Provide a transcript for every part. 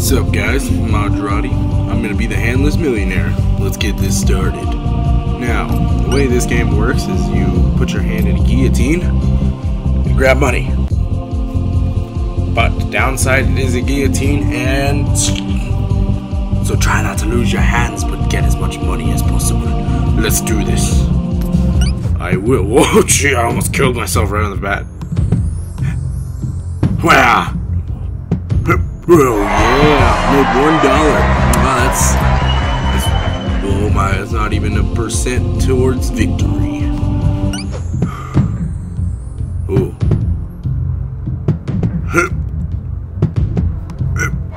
What's up guys, Maserati. I'm gonna be the Handless Millionaire. Let's get this started. Now, the way this game works is you put your hand in a guillotine and grab money. But the downside, it is a guillotine and... So try not to lose your hands, but get as much money as possible. Let's do this. I will. Whoa, gee, I almost killed myself right on the bat. Wow. Oh yeah, made $1. Wow, that's oh my, that's not even a percent towards victory. Oh.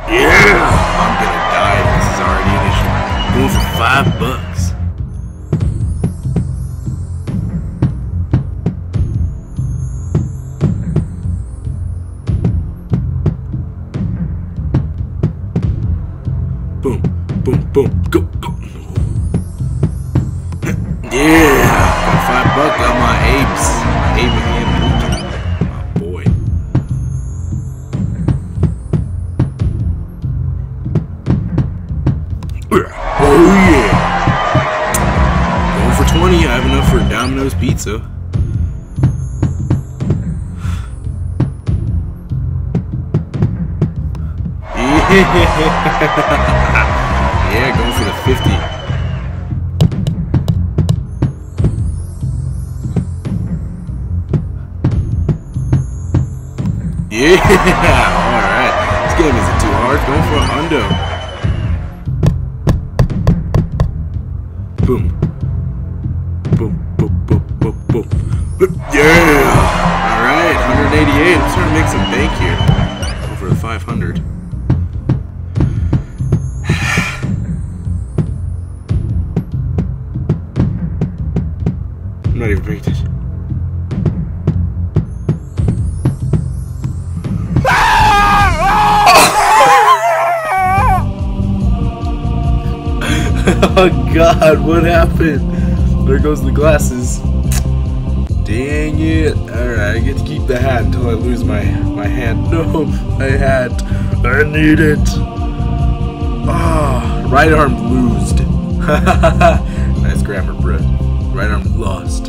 Yeah, I'm gonna die. This is already an issue. Going for $5. Boom, boom, boom, go, go. Yeah, for $5 got my apes. Abraham, my boy. Oh yeah. Going for 20, I have enough for Domino's Pizza. Yeah, going for the 50. Yeah, alright. This game isn't too hard. Going for a hundo. Boom. Boom, boom, boom, boom, boom. Yeah! Alright, 188. I'm starting to make some bank here. Over the 500. I'm not even paying attention. Oh god, what happened? There goes the glasses. Dang it. Alright, I get to keep the hat until I lose my hat. No, my hat. I need it. Oh, right arm loosed. Nice grammar, bro. Right arm lost.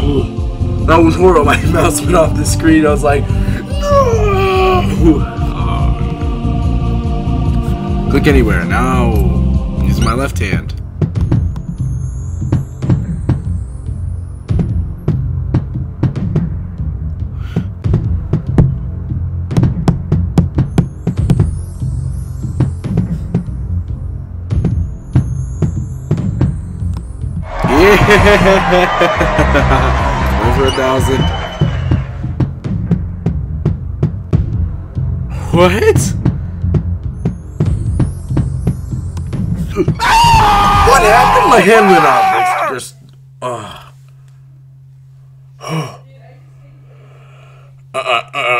Oh, that was horrible. My mouse went off the screen. I was like, no! Click anywhere. Now, use my left hand. Over 1,000. What? What happened? My hand went off. Just,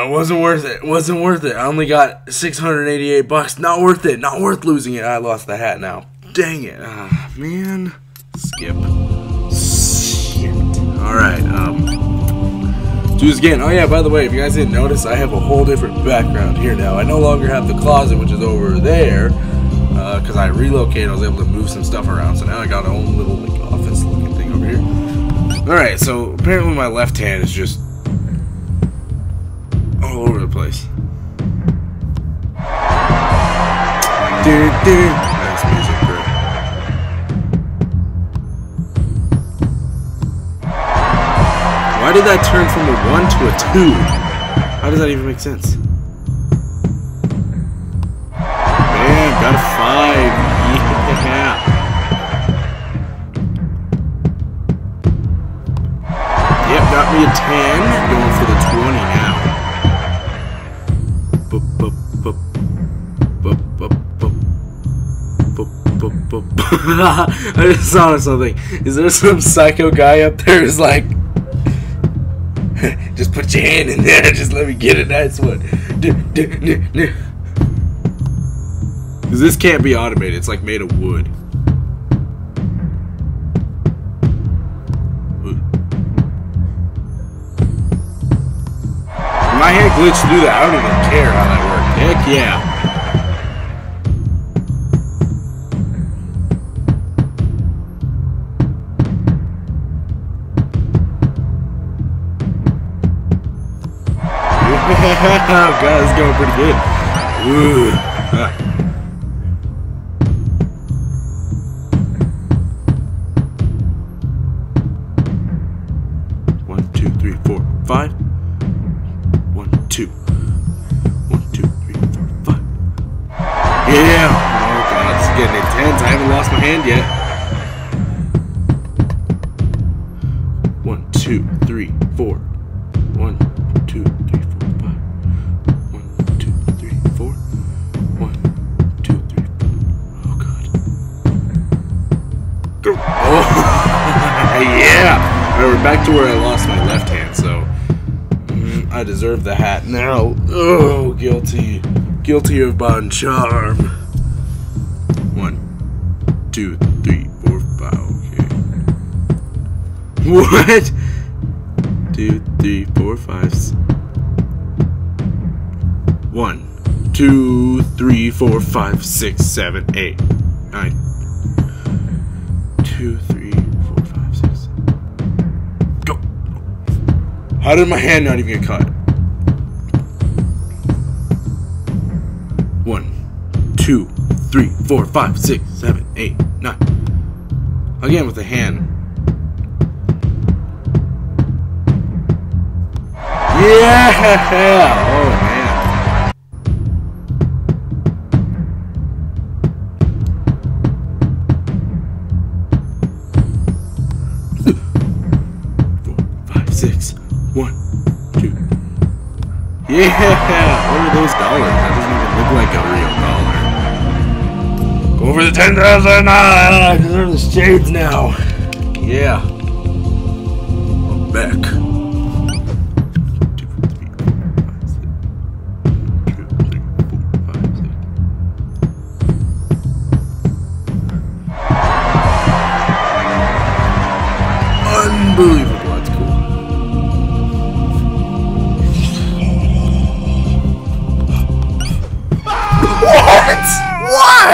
wasn't worth it. Wasn't worth it. I only got $688. Not worth it. Not worth losing it. I lost the hat now. Dang it, man. Skip. Alright, do this again. Oh yeah, by the way, if you guys didn't notice, I have a whole different background here now. I no longer have the closet, which is over there, because I relocated. I was able to move some stuff around, so now I got a whole little like, office looking thing over here. Alright, so apparently my left hand is just all over the place. Nice music, bro. Why did that turn from a 1 to a 2? How does that even make sense? Man, got a 5. Yeah. Yep, got me a 10. Going for the 20 now. Bup, bup, bup. Bup, bup, bup. Bup, bup, bup. I just saw something. Is there some psycho guy up there who's like, just put your hand in there, just let me get a nice one. Because this can't be automated, it's like made of wood. My hand glitched through that, I don't even care how that worked. Heck yeah. Oh god, it's going pretty good. Ooh. Ah. 1, 2, 3, 4, 5. 1, 2. 1, 2, 3, 4, 5. Yeah! Oh god, it's getting intense. I haven't lost my hand yet. 1, 2, 3, 4. 1, 2, 3, 4, 5. 1, 2, 3, 4. 1, 2, 3, 4. Oh god. Go. Oh yeah! Alright, we're back to where I lost my left hand, so I deserve the hat now. Oh, guilty. Guilty of Bon Charm. 1, 2, 3, 4, 5. Okay. What? 2, 3, 4, 5. 1, 2, 3, 4, 5, 6, 7, 8, 9. 2, 3, 4, 5, 6, 7. Go. How did my hand not even get caught? 1, 2, 3, 4, 5, 6, 7, 8, 9. Again with the hand. Yeah! Oh man. Four, five, six, 1, 2. Yeah! What are those dollars? That doesn't even look like a real dollar. Go for the 10,000! Ah, I deserve the shades now. Yeah. I'm back. Unbelievable, that's cool. What? Why?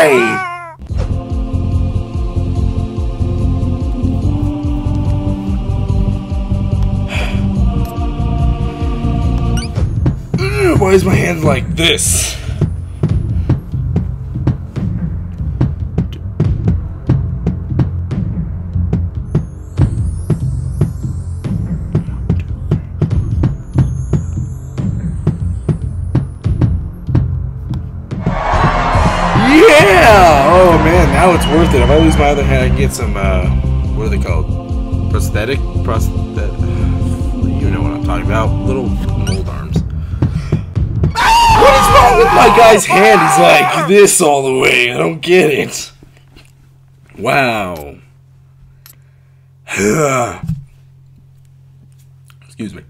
Why is my hand like this? Yeah! Oh man, now it's worth it. If I lose my other hand, I can get some, what are they called? Prosthetic? You know what I'm talking about. Little mold arms. What is wrong with my guy's hand? He's like this all the way. I don't get it. Wow. Excuse me.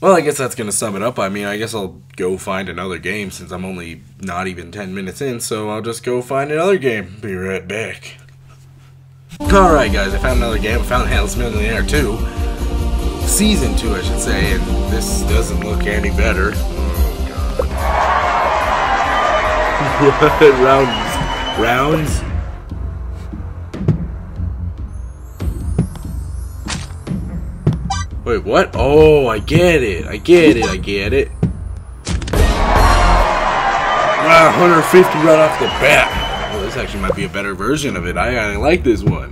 Well, I guess that's going to sum it up. I mean, I guess I'll go find another game since I'm only not even 10 minutes in, so I'll just go find another game. Be right back. Alright, guys, I found another game. I found Handless Millionaire 2. Season 2, I should say, and this doesn't look any better. Oh, God. What? Rounds? Wait, what? Oh, I get it. I get it. Wow, 150 right off the bat. Well, this actually might be a better version of it. I like this one.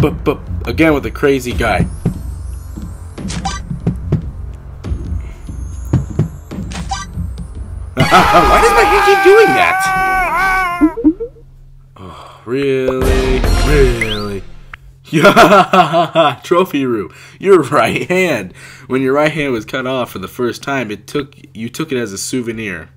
But again with the crazy guy. Why does my hand keep doing that? Oh, really? Really? Yeah, trophy room. Your right hand. When your right hand was cut off for the first time, you took it as a souvenir.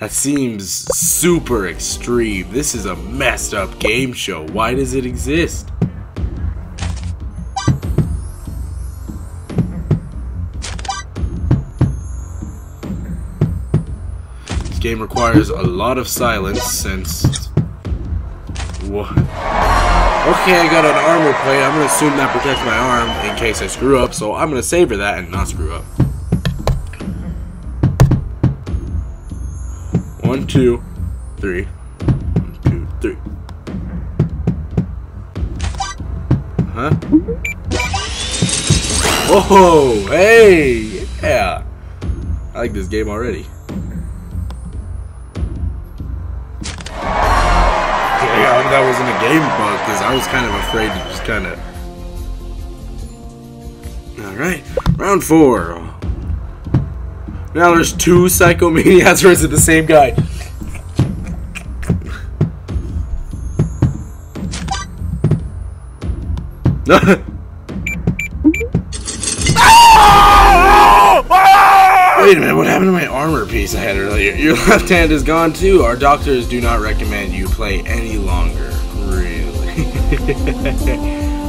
That seems super extreme. This is a messed up game show. Why does it exist? This game requires a lot of silence since. What? Okay, I got an armor plate. I'm gonna assume that protects my arm in case I screw up, so I'm gonna savor that and not screw up. 1, 2, 3. 1, 2, 3. Huh? Whoa! Hey! Yeah! I like this game already. Yeah, I hope that wasn't a game bug, because I was kind of afraid to just kind of... Alright, round 4. Now there's 2 Psychomaniacs versus the same guy. Wait a minute, what happened to my armor piece I had earlier? Your left hand is gone too. Our doctors do not recommend you play any longer. Really?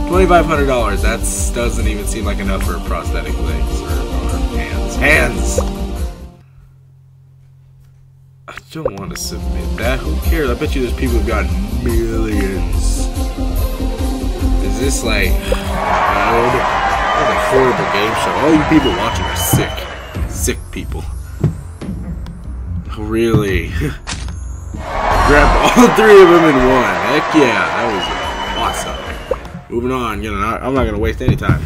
$2,500, that doesn't even seem like enough for prosthetic legs or hands. Hands! I don't want to submit that. Who cares? I bet you there's people who've got millions. Is this like loud? What a horrible game show. All you people watching are sick. Sick people. Really? Grab all 3 of them in one. Heck yeah, that was awesome. Moving on, you know, I'm not gonna waste any time.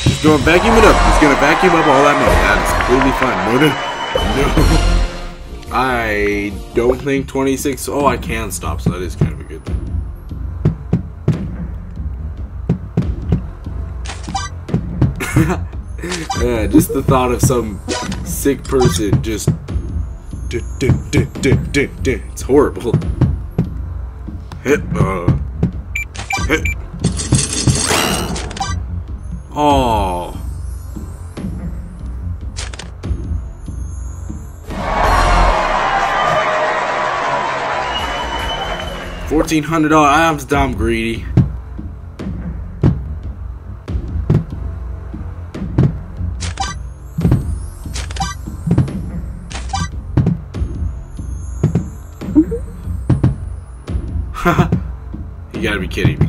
Just gonna vacuum it up. Just gonna vacuum up all that milk. That is completely fine. No, I don't think 26. Oh, I can stop, so that is kind of a good thing. Yeah, just the thought of some sick person just. It's horrible. Oh. $1,400. I'm just dumb greedy. Haha. You gotta be kidding me.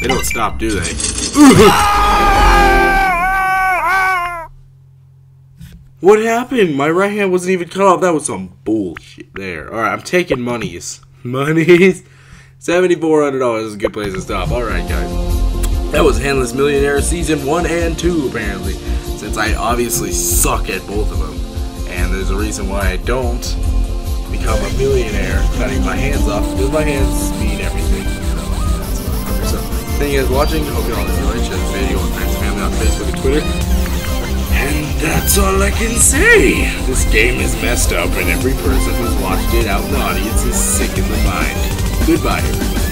They don't stop, do they? What happened? My right hand wasn't even cut off. That was some bullshit there. Alright, I'm taking monies. Monies? $7,400 is a good place to stop. Alright, guys. That was Handless Millionaire Season 1 and 2, apparently. Since I obviously suck at both of them. And there's a reason why I don't become a millionaire cutting my hands off. Because my hands mean everything. So, thank you guys for watching. Hope you all enjoyed this video. And friends and family on Facebook and Twitter. And that's all I can say. This game is messed up, and every person who's watched it out in the audience is sick in the mind. Goodbye, everybody.